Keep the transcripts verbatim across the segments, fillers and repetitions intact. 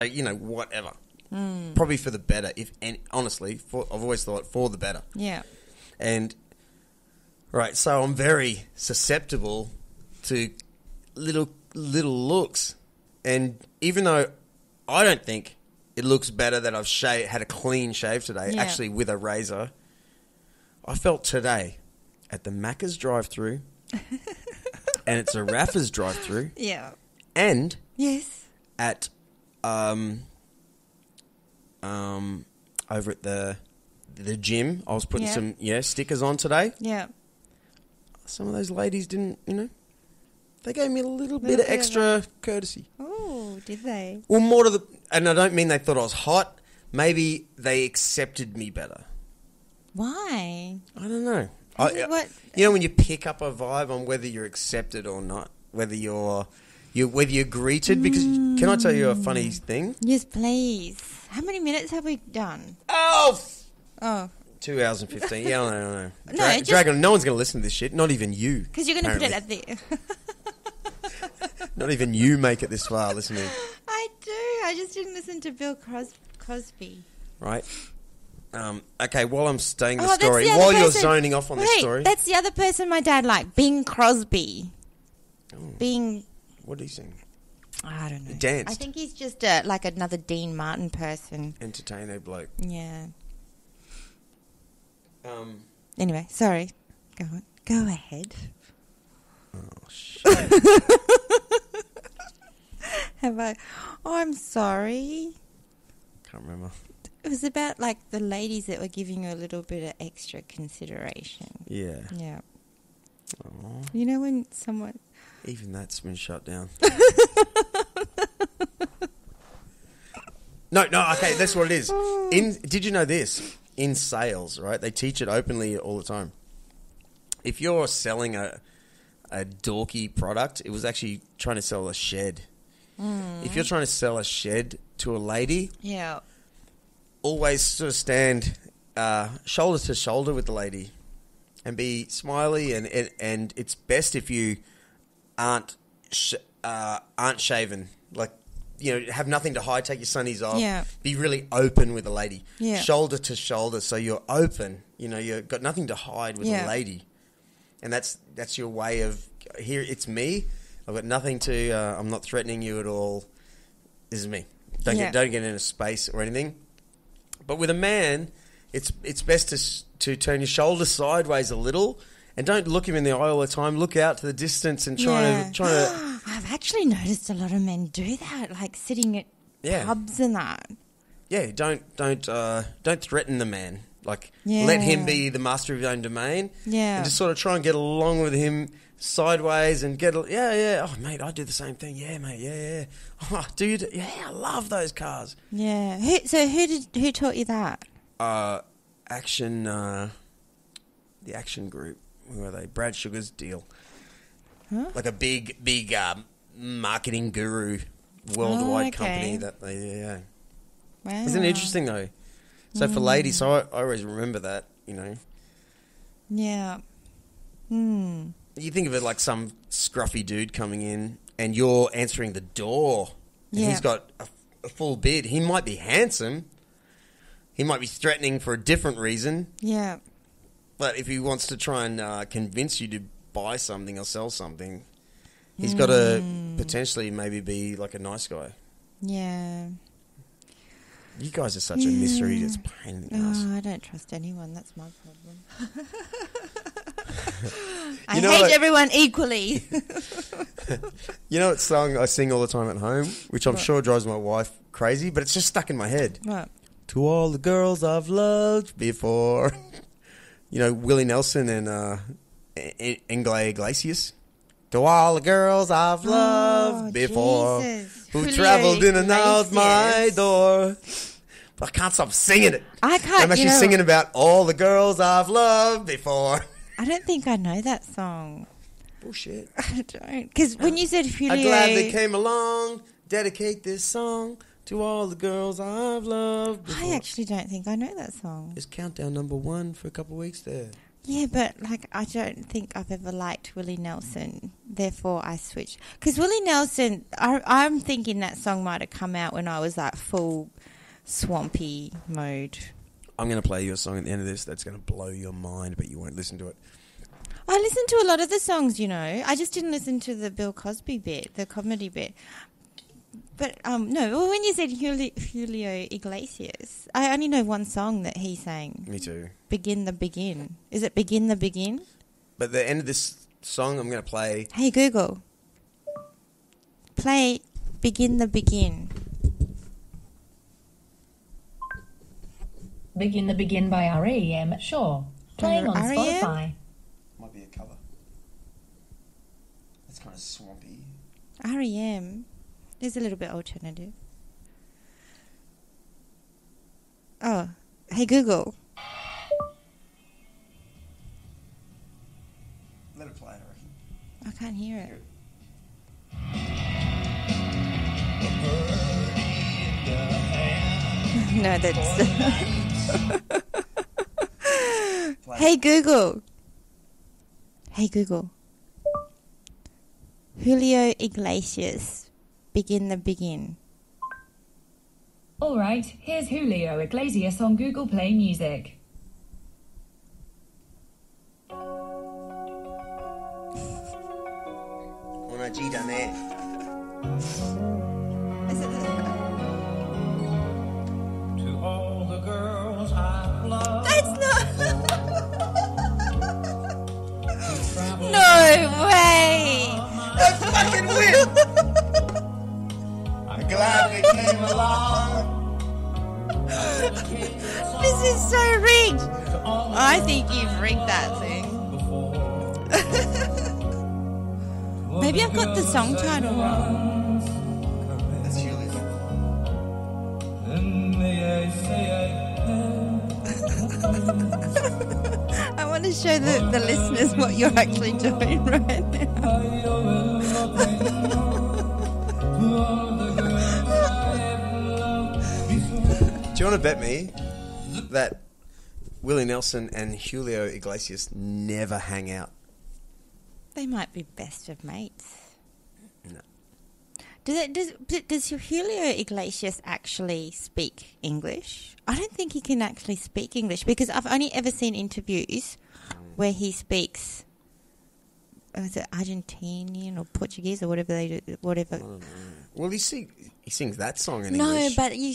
like, you know, whatever. Mm. Probably for the better. If and honestly, for, I've always thought for the better. Yeah. And right, so I'm very susceptible to little little looks, and even though I don't think it looks better that I've shaved, had a clean shave today, yeah. actually with a razor, I felt today at the Macca's drive-thru, and it's a Rafa's drive-thru. Yeah. And yes, at um. Um, over at the the gym, I was putting yeah. some yeah stickers on today. Yeah, some of those ladies didn't, you know, they gave me a little, little bit, bit of extra of courtesy. Oh, did they? Well, more to the, and I don't mean they thought I was hot. Maybe they accepted me better. Why? I don't know. I, what? You know, when you pick up a vibe on whether you're accepted or not, whether you're you whether you're greeted. Mm. Because can I tell you a funny thing? Yes, please. How many minutes have we done? Oh! F- oh. Two hours and fifteen. Yeah, I don't know. No, Dra- just... Dragon, no one's going to listen to this shit. Not even you. Because you're going to put it at the... Not even you make it this far listening. I do. I just didn't listen to Bill Cros- Cosby. Right. Um, okay, while I'm staying the oh, story, the while person... you're zoning off on Wait, this story... that's the other person my dad liked, Bing Crosby. Oh. Bing... What did he sing? I don't know. He danced. I think he's just a, like another Dean Martin person. Entertainer bloke. Yeah. Um. Anyway, sorry. Go on. Go ahead. Oh, shit. Have I? Oh, I'm sorry. Can't remember. It was about like the ladies that were giving you a little bit of extra consideration. Yeah. Yeah. Aww. You know when someone... Even that's been shut down. No, no, okay, that's what it is. In did you know this? In sales, right, they teach it openly all the time. If you're selling a a dorky product, it was actually trying to sell a shed. Mm. If you're trying to sell a shed to a lady, yeah, always sort of stand uh, shoulder to shoulder with the lady and be smiley, and, and, and it's best if you... aren't sh- uh, aren't shaven, like, you know, have nothing to hide, take your sunnies off, yeah. be really open with a lady, yeah. shoulder to shoulder, so you're open, you know, you've got nothing to hide with yeah. a lady, and that's that's your way of, here it's me, I've got nothing to, uh, I'm not threatening you at all, this is me, don't, yeah. get, don't get in a space or anything, but with a man, it's it's best to to turn your shoulder sideways a little. And don't look him in the eye all the time. Look out to the distance and try yeah. to... Try to I've actually noticed a lot of men do that, like sitting at yeah. pubs and that. Yeah, don't don't uh, don't threaten the man. Like, yeah. let him be the master of his own domain. Yeah. And just sort of try and get along with him sideways and get... Yeah, yeah. Oh, mate, I do the same thing. Yeah, mate, yeah, yeah. Oh, dude, yeah, I love those cars. Yeah. Who, so who did who taught you that? Uh, Action... Uh, the Action Group. Who are they? Brad Sugar's deal. Huh? Like a big, big um, marketing guru worldwide oh, okay. company. That they, yeah, yeah. Wow. Isn't it interesting, though? So mm. for ladies, so I, I always remember that, you know. Yeah. Hmm. You think of it like some scruffy dude coming in and you're answering the door and yeah. he's got a, a full beard. He might be handsome. He might be threatening for a different reason. Yeah. But if he wants to try and uh, convince you to buy something or sell something, he's mm. got to potentially maybe be like a nice guy. Yeah. You guys are such yeah. a mystery. It's a pain in the ass. Oh, I don't trust anyone. That's my problem. I hate I, everyone equally. You know what song I sing all the time at home, which I'm what? sure drives my wife crazy, but it's just stuck in my head. What? To all the girls I've loved before. You know, Willie Nelson and uh, Julio Iglesias. To all the girls I've loved oh, before, Jesus. who Julio travelled in and out my door. But I can't stop singing it. I can't. I'm actually you know, singing about all the girls I've loved before. I don't think I know that song. Bullshit. I don't. Because when you said Julio... I'm glad they came along, dedicate this song... To all the girls I've loved before. I actually don't think I know that song. It's countdown number one for a couple of weeks there. Yeah, but like I don't think I've ever liked Willie Nelson Therefore, I switched. Because Willie Nelson, I, I'm thinking that song might have come out when I was like full swampy mode. I'm going to play you a song at the end of this that's going to blow your mind, but you won't listen to it. I listened to a lot of the songs, you know. I just didn't listen to the Bill Cosby bit, the comedy bit. But, um, no, when you said Julio, Julio Iglesias, I only know one song that he sang. Me too. Begin the Begin. Is it Begin the Begin? But the end of this song I'm going to play... Hey, Google. Play Begin the Begin. Begin the Begin by R E M Sure. Playing on Spotify. Might be a cover. It's kind of swampy. R E M There's a little bit alternative. Oh, hey, Google. Let it play, I reckon. I can't hear it. No, that's... Hey, Google. Hey, Google. Julio Iglesias. Begin the Begin. All right, here's Julio Iglesias on Google Play Music. Is it to all the girls I've loved? That's not. No way. That's fucking weird. I'm glad we came along. This is so rigged. I think you've rigged that thing. Maybe I've got the song title wrong. That's Julie's. I want to show the, the listeners what you're actually doing right now. Do you want to bet me that Willie Nelson and Julio Iglesias never hang out? They might be best of mates. No. Do they, does, does Julio Iglesias actually speak English? I don't think he can actually speak English because I've only ever seen interviews where he speaks. Is it Argentinian or Portuguese or whatever they do? Whatever. Well, he sing, he sings that song in no, English. No, but you,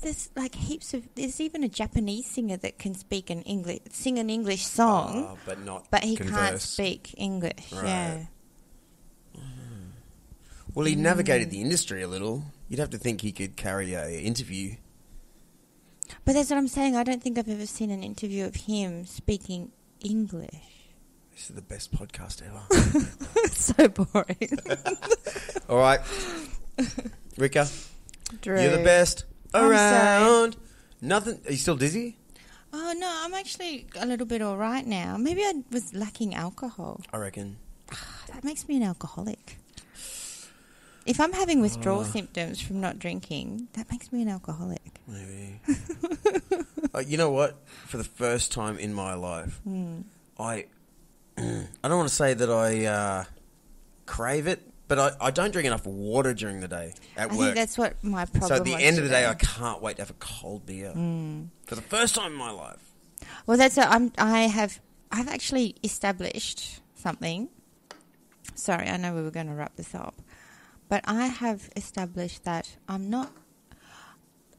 there's like heaps of. There's even a Japanese singer that can speak an English sing an English song, uh, but not. But he converse. can't speak English. Right. Yeah. Well, he navigated mm. the industry a little. You'd have to think he could carry an interview. But that's what I'm saying. I don't think I've ever seen an interview of him speaking English. This is the best podcast ever. It's so boring. All right. Rika, Drew, you're the best around. Nothing. Are you still dizzy? Oh, no. I'm actually a little bit all right now. Maybe I was lacking alcohol. I reckon. That makes me an alcoholic. If I'm having withdrawal oh. symptoms from not drinking, that makes me an alcoholic. Maybe. uh, you know what? For the first time in my life, mm. I... I don't want to say that I uh, crave it, but I, I don't drink enough water during the day at I work. I think that's what my problem is. So at the end of the day, I can't wait to have a cold beer mm. for the first time in my life. Well, that's what I'm, I have. I've actually established something. Sorry, I know we were going to wrap this up, but I have established that I'm not.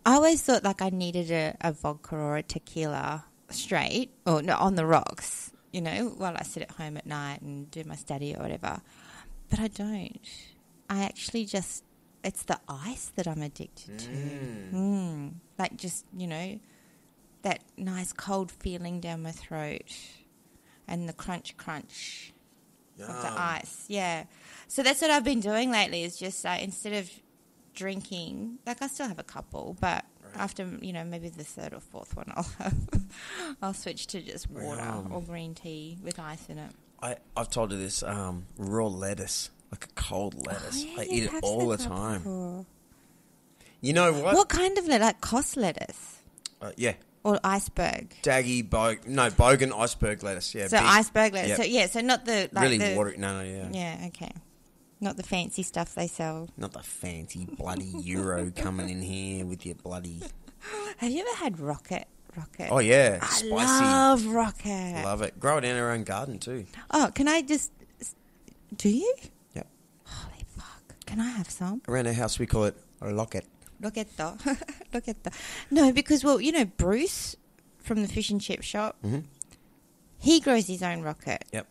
I always thought like I needed a, a vodka or a tequila straight or no, on the rocks. You know, while I sit at home at night and do my study or whatever. But I don't. I actually just, it's the ice that I'm addicted to. Mm. Mm. Like just, you know, that nice cold feeling down my throat and the crunch crunch Yum. of the ice. Yeah. So that's what I've been doing lately is just uh, instead of drinking, like I still have a couple, but. After, you know, maybe the third or fourth one I'll have. I'll switch to just water um, or green tea with ice in it. I, I've told you this, um, raw lettuce, like a cold lettuce. Oh, yeah, I eat it all the time. Before. You know what? What kind of lettuce? Like Cos lettuce? Uh, yeah. or iceberg. Daggy, bog, no, bogan, iceberg lettuce, yeah. So big, iceberg lettuce, yep. so yeah, so not the... Like really the, watery, no, no, yeah. Yeah, okay. Not the fancy stuff they sell. Not the fancy bloody Euro coming in here with your bloody... Have you ever had rocket? Rocket. Oh, yeah, I spicy. I love rocket. Love it. Grow it in our own garden too. Oh, can I just... Do you? Yep. Holy fuck. Can I have some? Around our house we call it a locket. Loquetto. Loquetto. No, because, well, you know, Bruce from the fish and chip shop, mm-hmm. he grows his own rocket. Yep.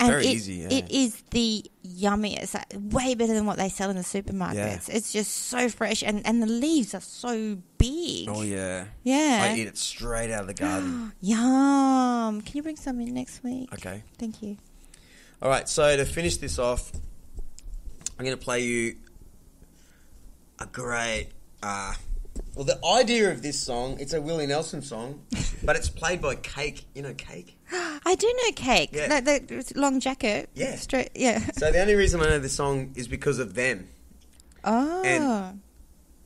And very it, easy, yeah. It is the yummiest, like, way better than what they sell in the supermarkets. Yeah. It's just so fresh and, and the leaves are so big. Oh, yeah. Yeah. I eat it straight out of the garden. Yum. Can you bring some in next week? Okay. Thank you. All right, so to finish this off, I'm going to play you a great... Uh, well, the idea of this song, it's a Willie Nelson song, but it's played by Cake. You know Cake? I do know Cake. Yeah. The, the long jacket. Yeah. Straight, yeah. So the only reason I know this song is because of them. Oh. And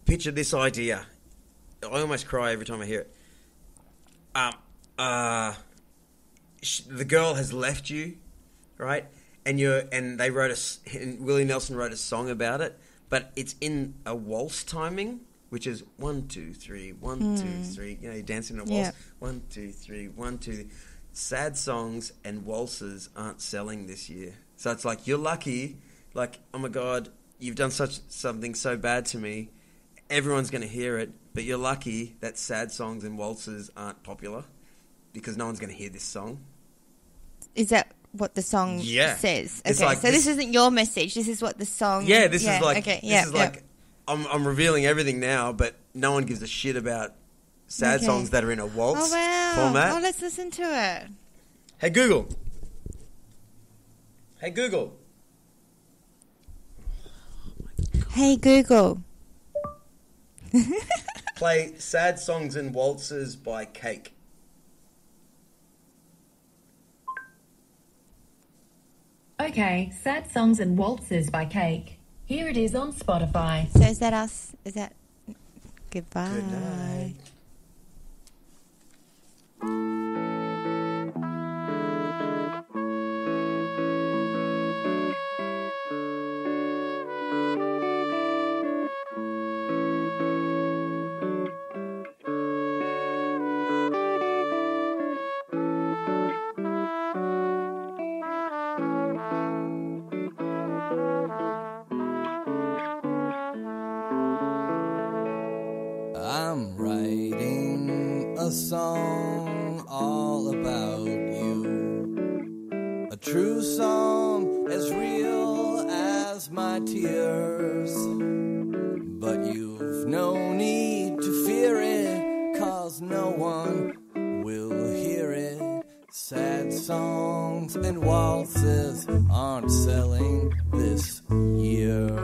picture this idea. I almost cry every time I hear it. Um, uh, sh- the girl has left you, right? And you're and they wrote a and Willie Nelson wrote a song about it, but it's in a waltz timing. Which is one, two, three, one, mm. two, three. You know, you're dancing in a waltz. Yep. One, two, three, one, two. Three. Sad songs and waltzes aren't selling this year. So it's like, you're lucky. Like, oh, my God, you've done such something so bad to me. Everyone's going to hear it. But you're lucky that sad songs and waltzes aren't popular because no one's going to hear this song. Is that what the song yeah. says? Okay, like so this, this isn't your message. This is what the song... Yeah, this yeah, is like... Okay, this yeah, is yeah. like I'm, I'm revealing everything now, but no one gives a shit about sad okay. songs that are in a waltz oh, wow. format. Oh, let's listen to it. Hey, Google. Hey, Google. Oh, hey, Google. Play Sad Songs and Waltzes by Cake. Okay, Sad Songs and Waltzes by Cake. Here it is on Spotify. So is that us? Is that... Goodbye. Good night. Song all about you, a true song as real as my tears, but you've no need to fear it, cause no one will hear it. Sad songs and waltzes aren't selling this year.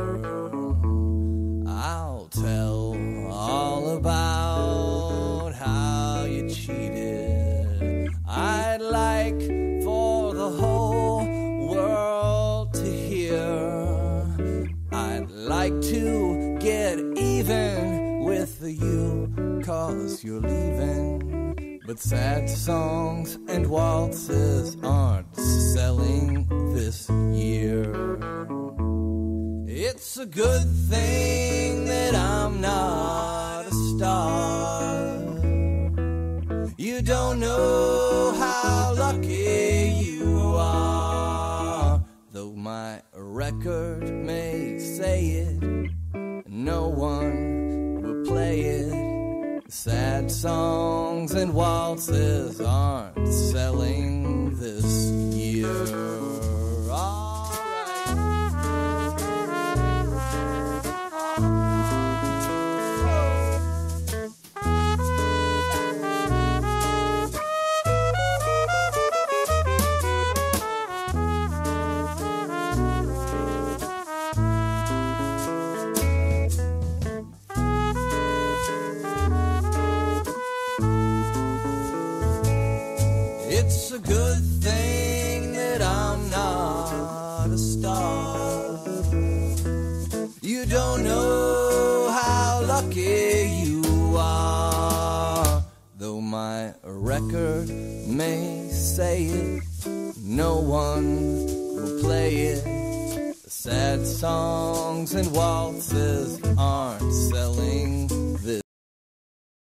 I'll tell all about cheated. I'd like for the whole world to hear. I'd like to get even with you, cause you're leaving. But sad songs and waltzes aren't selling this year. It's a good thing that I'm not a star. You don't know how lucky you are. Though my record may say it, no one will play it. Sad songs and waltzes aren't selling this year. my record may say it, no one will play it. Sad songs and waltzes aren't selling this.